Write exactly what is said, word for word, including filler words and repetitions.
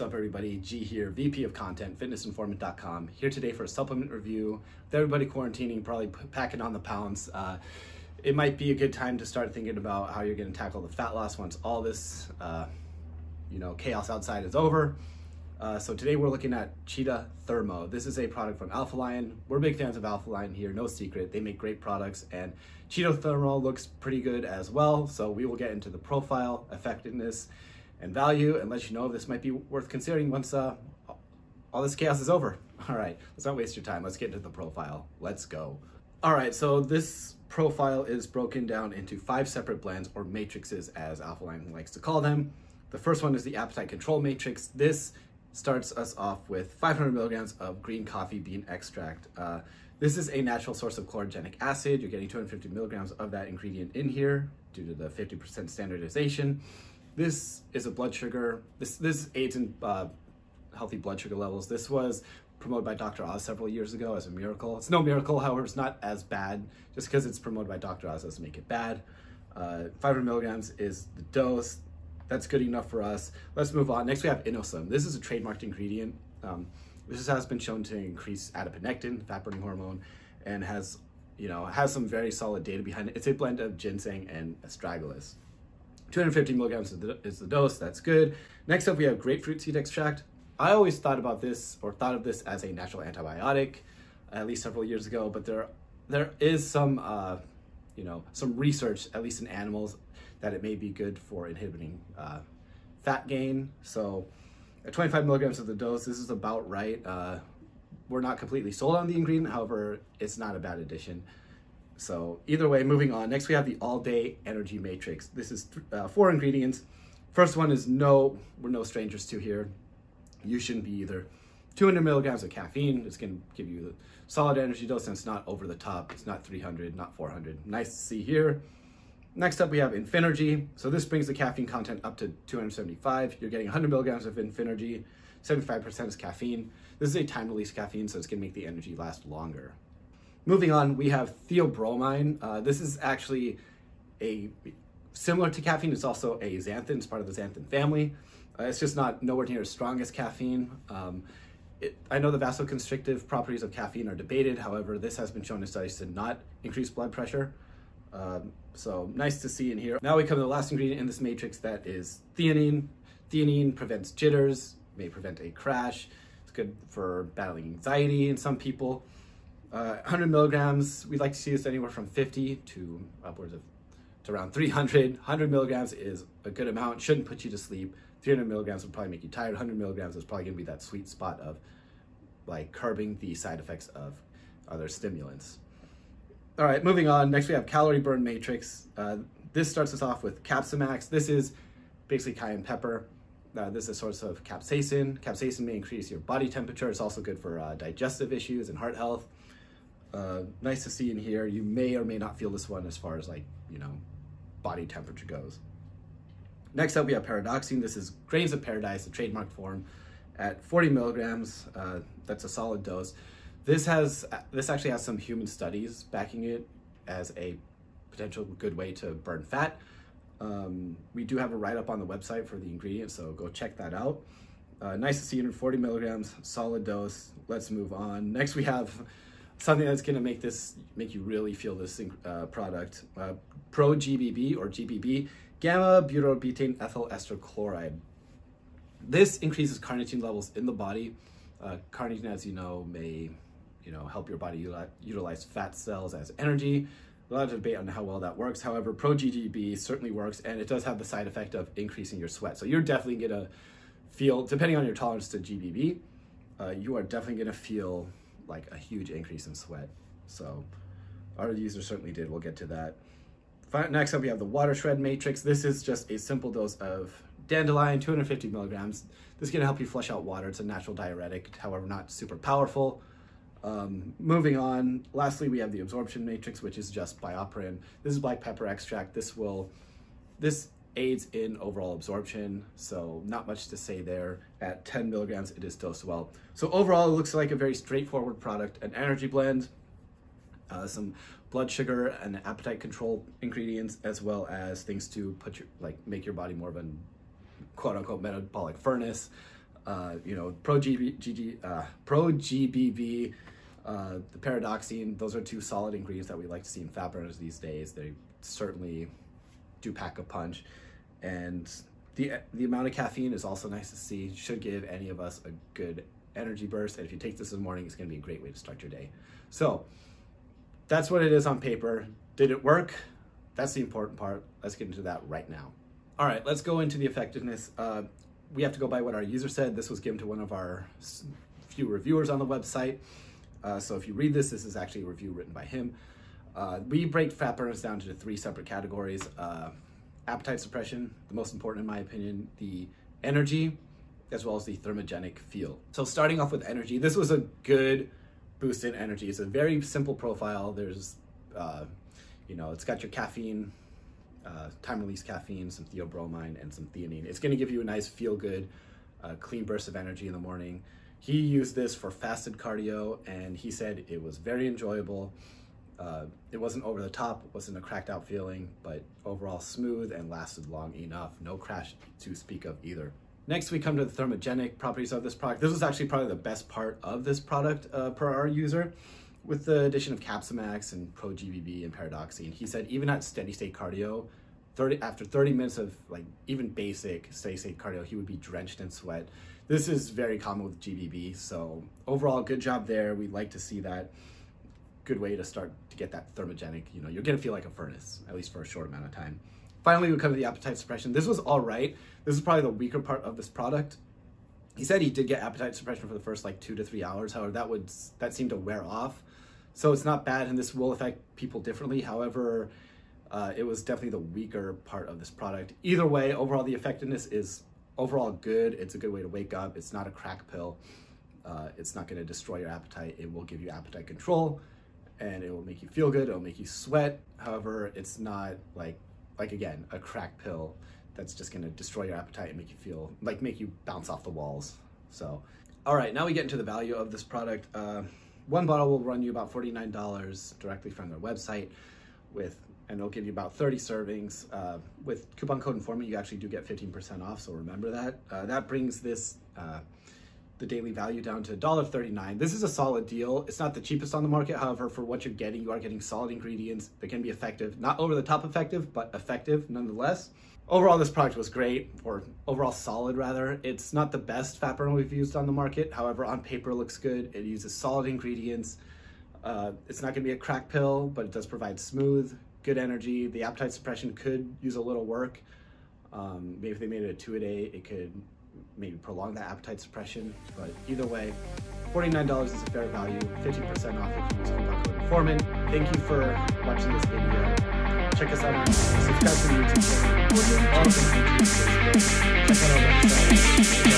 What's up, everybody? G here, V P of Content, Fitness Informant dot com, here today for a supplement review. With everybody quarantining, probably packing on the pounds, uh, it might be a good time to start thinking about how you're going to tackle the fat loss once all this, uh, you know, chaos outside is over. Uh, so today we're looking at Cheetah Thermo. This is a product from Alpha Lion. We're big fans of Alpha Lion here, no secret. They make great products, and Cheetah Thermo looks pretty good as well. So we will get into the profile, effectiveness, and value, and let you know if this might be worth considering once uh, all this chaos is over. All right, let's not waste your time. Let's get into the profile. Let's go. All right, so this profile is broken down into five separate blends, or matrices, as Alpha Lion likes to call them. The first one is the appetite control matrix. This starts us off with five hundred milligrams of green coffee bean extract. Uh, this is a natural source of chlorogenic acid. You're getting two hundred fifty milligrams of that ingredient in here due to the fifty percent standardization. This is a blood sugar. This, this aids in uh, healthy blood sugar levels. This was promoted by Doctor Oz several years ago as a miracle. It's no miracle, however, it's not as bad. Just because it's promoted by Doctor Oz doesn't make it bad. Uh, five hundred milligrams is the dose. That's good enough for us. Let's move on. Next, we have Inosom. This is a trademarked ingredient. Um, this has been shown to increase adiponectin, fat-burning hormone, and has, you know, has some very solid data behind it. It's a blend of ginseng and astragalus. two hundred fifty milligrams is the, is the dose. That's good. Next up, we have grapefruit seed extract. I always thought about this, or thought of this as a natural antibiotic, at least several years ago. But there, there is some, uh, you know, some research, at least in animals, that it may be good for inhibiting uh, fat gain. So at twenty-five milligrams of the dose, this is about right. Uh, we're not completely sold on the ingredient, however, it's not a bad addition. So either way, moving on. Next, we have the all-day energy matrix. This is th uh, four ingredients. First one is no, we're no strangers to here. You shouldn't be either. two hundred milligrams of caffeine. It's gonna give you a solid energy dose, and it's not over the top. It's not three hundred, not four hundred. Nice to see here. Next up, we have Infinergy. So this brings the caffeine content up to two hundred seventy-five. You're getting one hundred milligrams of Infinergy. seventy-five percent is caffeine. This is a time-release caffeine, so it's going to make the energy last longer. Moving on, we have theobromine. Uh, this is actually a similar to caffeine. It's also a xanthan. It's part of the xanthan family. Uh, it's just not nowhere near as strong as caffeine. Um, It, I know the vasoconstrictive properties of caffeine are debated. However, this has been shown in studies to not increase blood pressure. Um, so nice to see in here. Now we come to the last ingredient in this matrix, that is theanine. Theanine prevents jitters, may prevent a crash. It's good for battling anxiety in some people. Uh, one hundred milligrams, we'd like to see this anywhere from fifty to upwards of to around three hundred. one hundred milligrams is a good amount, shouldn't put you to sleep. three hundred milligrams would probably make you tired. one hundred milligrams is probably gonna be that sweet spot of like curbing the side effects of other stimulants. All right, moving on. Next, we have calorie burn matrix. Uh, this starts us off with Capsimax. This is basically cayenne pepper. Uh, this is a source of capsaicin. Capsaicin may increase your body temperature. It's also good for uh, digestive issues and heart health. Uh, nice to see in here. You may or may not feel this one as far as like, you know, body temperature goes. Next up, we have Paradoxine. This is grains of paradise, the trademark form, at forty milligrams. Uh, that's a solid dose. This has this actually has some human studies backing it as a potential good way to burn fat. Um, we do have a write-up on the website for the ingredient, so go check that out. Uh, nice to see it in forty milligrams, solid dose. Let's move on. Next, we have something that's going to make this make you really feel this uh, product. Uh, Pro G B B, or G B B. Gamma butyrobutane ethyl ester chloride. This increases carnitine levels in the body. Uh, carnitine, as you know, may you know help your body utilize fat cells as energy. A lot of debate on how well that works. However, Pro G G B certainly works, and it does have the side effect of increasing your sweat. So you're definitely gonna feel, depending on your tolerance to G B B, uh, you are definitely gonna feel like a huge increase in sweat. So our user certainly did. We'll get to that. Next up, we have the water shred matrix. This is just a simple dose of dandelion, two hundred fifty milligrams. This is going to help you flush out water. It's a natural diuretic, however, not super powerful. Um, moving on, lastly, we have the absorption matrix, which is just bioperin. This is black pepper extract. This will, this aids in overall absorption, so not much to say there. At ten milligrams, it is dosed well. So overall, it looks like a very straightforward product, an energy blend, Uh, some blood sugar and appetite control ingredients, as well as things to put your like make your body more of a quote unquote metabolic furnace. uh, you know, Pro-G B B, uh, Pro-G B B, uh, the Paradoxine. Those are two solid ingredients that we like to see in fat burners these days. They certainly do pack a punch. And the, the amount of caffeine is also nice to see. Should give any of us a good energy burst. And if you take this in the morning, it's going to be a great way to start your day. So that's what it is on paper. Did it work? That's the important part. Let's get into that right now. All right, let's go into the effectiveness. Uh, we have to go by what our user said. This was given to one of our few reviewers on the website. Uh, so if you read this, this is actually a review written by him. Uh, we break fat burners down into three separate categories. Uh, appetite suppression, the most important in my opinion, the energy, as well as the thermogenic feel. So starting off with energy, this was a good boost in energy. It's a very simple profile. There's, uh, you know, it's got your caffeine, uh, time-release caffeine, some theobromine, and some theanine. It's gonna give you a nice feel-good, uh, clean burst of energy in the morning. He used this for fasted cardio, and he said it was very enjoyable. Uh, it wasn't over the top, wasn't a cracked out feeling, but overall smooth and lasted long enough. No crash to speak of either. Next, we come to the thermogenic properties of this product. This was actually probably the best part of this product uh, per our user. With the addition of Capsimax and Pro-G B B and Paradoxine, he said even at steady state cardio, thirty, after thirty minutes of like even basic steady state cardio, he would be drenched in sweat. This is very common with G B B. So overall, good job there. We'd like to see that. Good way to start to get that thermogenic, you know, you're gonna feel like a furnace, at least for a short amount of time. Finally, we come to the appetite suppression. This was all right. This is probably the weaker part of this product. He said he did get appetite suppression for the first like two to three hours. However, that would that seemed to wear off. So it's not bad, and this will affect people differently. However, uh, it was definitely the weaker part of this product. Either way, overall, the effectiveness is overall good. It's a good way to wake up. It's not a crack pill. Uh, it's not gonna destroy your appetite. It will give you appetite control, and it will make you feel good, it'll make you sweat. However, it's not like, like again, a crack pill that's just gonna destroy your appetite and make you feel, like make you bounce off the walls. So, all right, now we get into the value of this product. Uh, one bottle will run you about forty-nine dollars directly from their website, with, and it'll give you about thirty servings. Uh, with coupon code Informant, you actually do get fifteen percent off, so remember that. Uh, that brings this, uh, the daily value down to one dollar thirty-nine. This is a solid deal. It's not the cheapest on the market. However, for what you're getting, you are getting solid ingredients that can be effective. Not over the top effective, but effective nonetheless. Overall, this product was great, or overall solid rather. It's not the best fat burner we've used on the market. However, on paper, it looks good. It uses solid ingredients. Uh, it's not gonna be a crack pill, but it does provide smooth, good energy. The appetite suppression could use a little work. Um, maybe if they made it a two a day, it could maybe prolong that appetite suppression, but either way, forty-nine dollars is a fair value, fifteen percent off if you use coupon code Informant. Thank you for watching this video. Check us out on subscribe to the YouTube channel, check out our website.